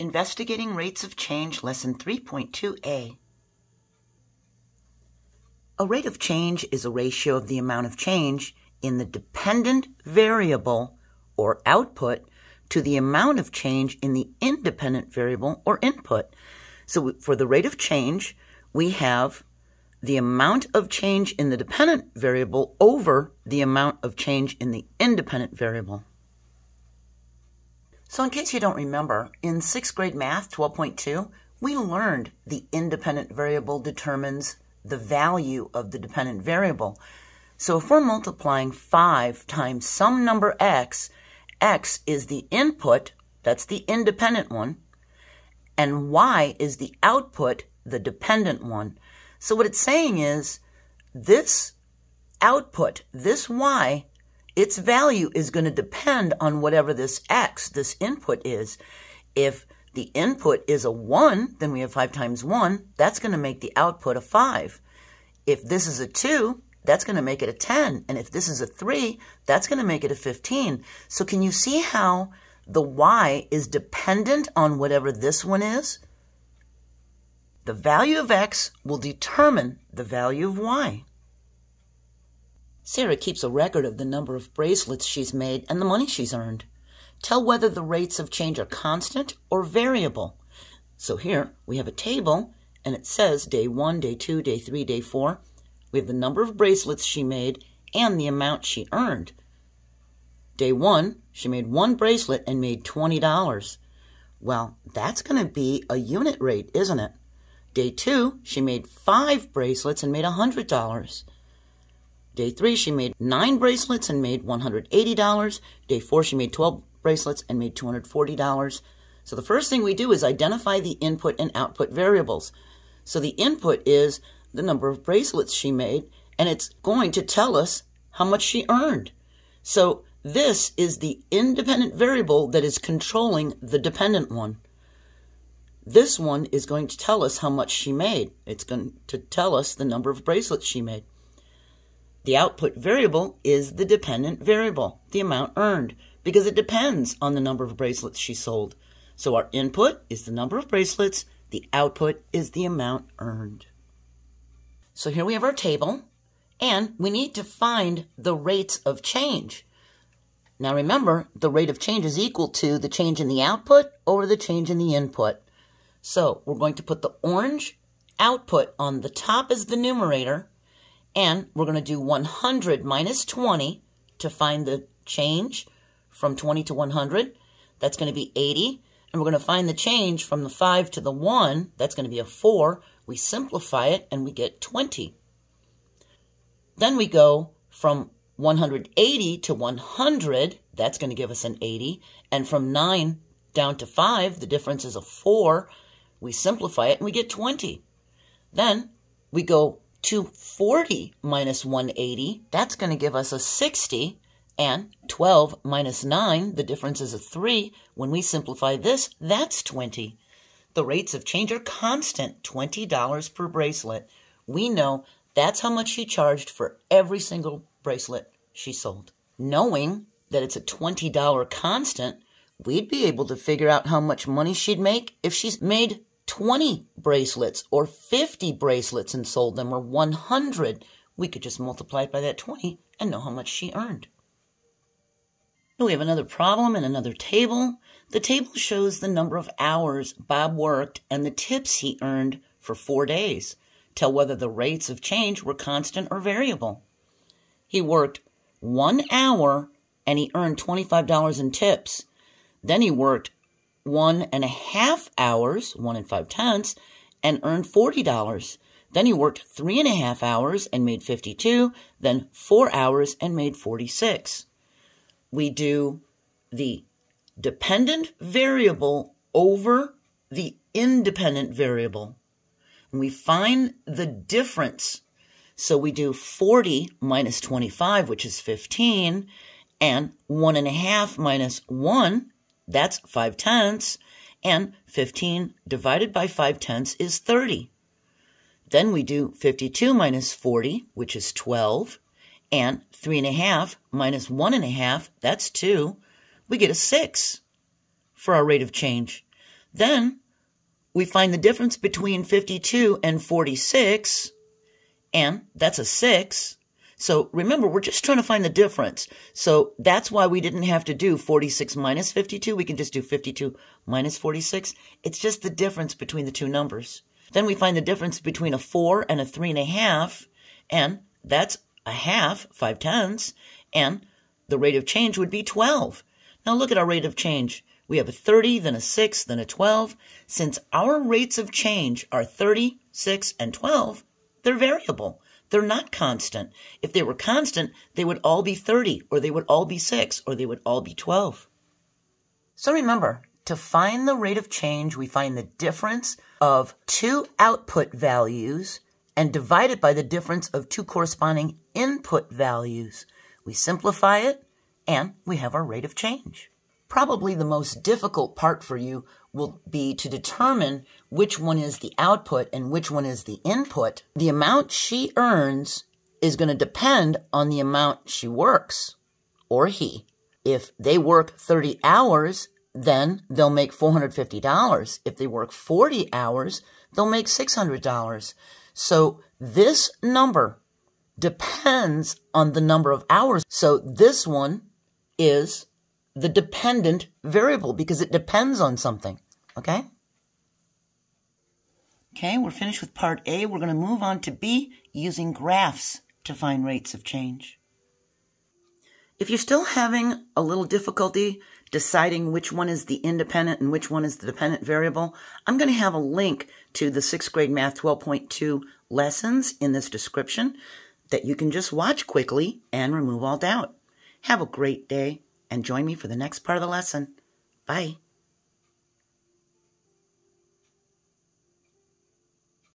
Investigating Rates of Change, Lesson 3.2a. A rate of change is a ratio of the amount of change in the dependent variable, or output, to the amount of change in the independent variable, or input. So for the rate of change, we have the amount of change in the dependent variable over the amount of change in the independent variable. So in case you don't remember, in 6th grade math, 12.2, we learned the independent variable determines the value of the dependent variable. So if we're multiplying 5 times some number x, x is the input, that's the independent one, and y is the output, the dependent one. So what it's saying is this output, this y, its value is going to depend on whatever this x, this input is. If the input is a 1, then we have 5 times 1. That's going to make the output a 5. If this is a 2, that's going to make it a 10. And if this is a 3, that's going to make it a 15. So can you see how the y is dependent on whatever this one is? The value of x will determine the value of y. Sarah keeps a record of the number of bracelets she's made and the money she's earned. Tell whether the rates of change are constant or variable. So here we have a table, and it says day 1, day 2, day 3, day 4. We have the number of bracelets she made and the amount she earned. Day 1, she made one bracelet and made $20. Well, that's going to be a unit rate, isn't it? Day 2, she made 5 bracelets and made $100. Day 3, she made 9 bracelets and made $180. Day 4, she made 12 bracelets and made $240. So the first thing we do is identify the input and output variables. So the input is the number of bracelets she made, and it's going to tell us how much she earned. So this is the independent variable that is controlling the dependent one. This one is going to tell us how much she made. It's going to tell us the number of bracelets she made. The output variable is the dependent variable, the amount earned, because it depends on the number of bracelets she sold. So our input is the number of bracelets, the output is the amount earned. So here we have our table, and we need to find the rates of change. Now remember, the rate of change is equal to the change in the output over the change in the input. So we're going to put the orange output on the top as the numerator, and we're going to do 100 minus 20 to find the change from 20 to 100. That's going to be 80. And we're going to find the change from the 5 to the 1. That's going to be a 4. We simplify it, and we get 20. Then we go from 180 to 100. That's going to give us an 80. And from 9 down to 5, the difference is a 4. We simplify it, and we get 20. Then we go 240 minus 180, that's going to give us a 60, and 12 minus 9, the difference is a 3. When we simplify this, that's 20. The rates of change are constant, $20 per bracelet. We know that's how much she charged for every single bracelet she sold. Knowing that it's a $20 constant, we'd be able to figure out how much money she'd make if she's made 20 bracelets or 50 bracelets and sold them, or 100. We could just multiply it by that 20 and know how much she earned. We have another problem and another table. The table shows the number of hours Bob worked and the tips he earned for 4 days. Tell whether the rates of change were constant or variable. He worked 1 hour and he earned $25 in tips. Then he worked 1.5 hours, 1 5/10, and earned $40. Then he worked 3.5 hours and made 52, then 4 hours and made 46. We do the dependent variable over the independent variable, and we find the difference. So we do 40 minus 25, which is 15, and 1.5 minus 1, that's 5/10, and 15 divided by 5/10 is 30. Then we do 52 minus 40, which is 12, and 3.5 minus 1.5, that's 2. We get a 6 for our rate of change. Then we find the difference between 52 and 46, and that's a 6. So remember, we're just trying to find the difference. So that's why we didn't have to do 46 minus 52. We can just do 52 minus 46. It's just the difference between the two numbers. Then we find the difference between a 4 and a 3.5, and that's a half, 5/10, and the rate of change would be 12. Now look at our rate of change. We have a 30, then a 6, then a 12. Since our rates of change are 30, 6, and 12, they're variable. They're not constant. If they were constant, they would all be 30, or they would all be 6, or they would all be 12. So remember, to find the rate of change, we find the difference of two output values and divide it by the difference of two corresponding input values. We simplify it, and we have our rate of change. Probably the most difficult part for you will be to determine which one is the output and which one is the input. The amount she earns is going to depend on the amount she works, or he. If they work 30 hours, then they'll make $450. If they work 40 hours, they'll make $600. So this number depends on the number of hours. So this one is the dependent variable because it depends on something, okay? Okay, we're finished with part A. We're going to move on to B, using graphs to find rates of change. If you're still having a little difficulty deciding which one is the independent and which one is the dependent variable, I'm going to have a link to the 6th grade math 12.2 lessons in this description that you can just watch quickly and remove all doubt. Have a great day, and join me for the next part of the lesson. Bye.